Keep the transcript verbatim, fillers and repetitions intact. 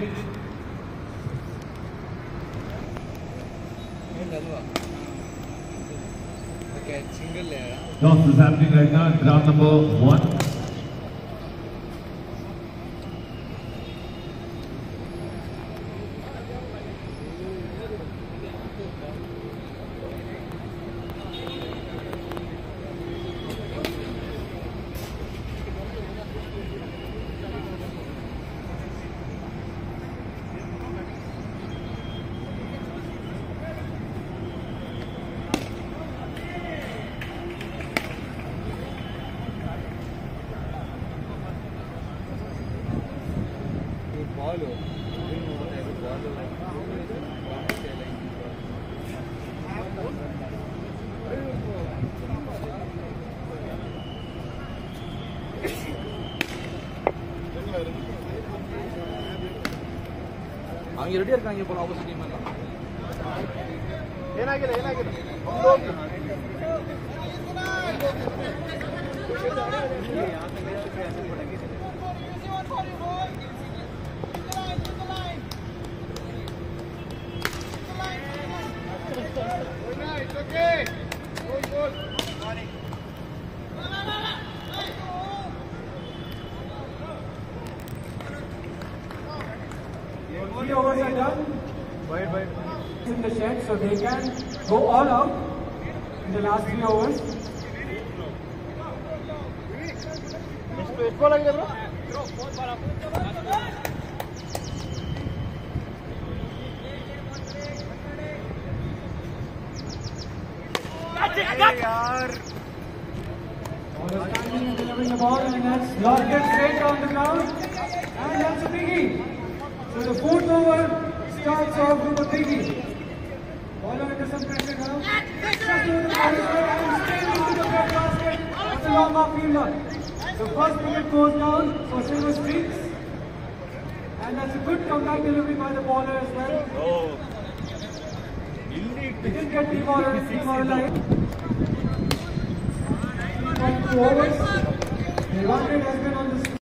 pitch. Okay, single layer. Toss is happening right now at round number one. அவங்க ரெடியா இருக்காங்க போல opposite team எல்லாம் ஏனாகில ஏனாகில okay it's okay goal goal Overs are done. Wide, wide. In the shed, so they can go all out in the last three overs. That's it, that's it. All is standing and delivering the ball, and that's lofted straight on the ground, and that's a biggie. So the fourth over starts off with a biggie. Ball under some pressure now. Just over the batter and straight into the back basket. That's a long off fielder. The first wicket goes down for Silver Streaks, and that's a good comeback delivery by the bowler as well. Oh, he didn't get the bowler in the line. Two overs. The run rate has been on the.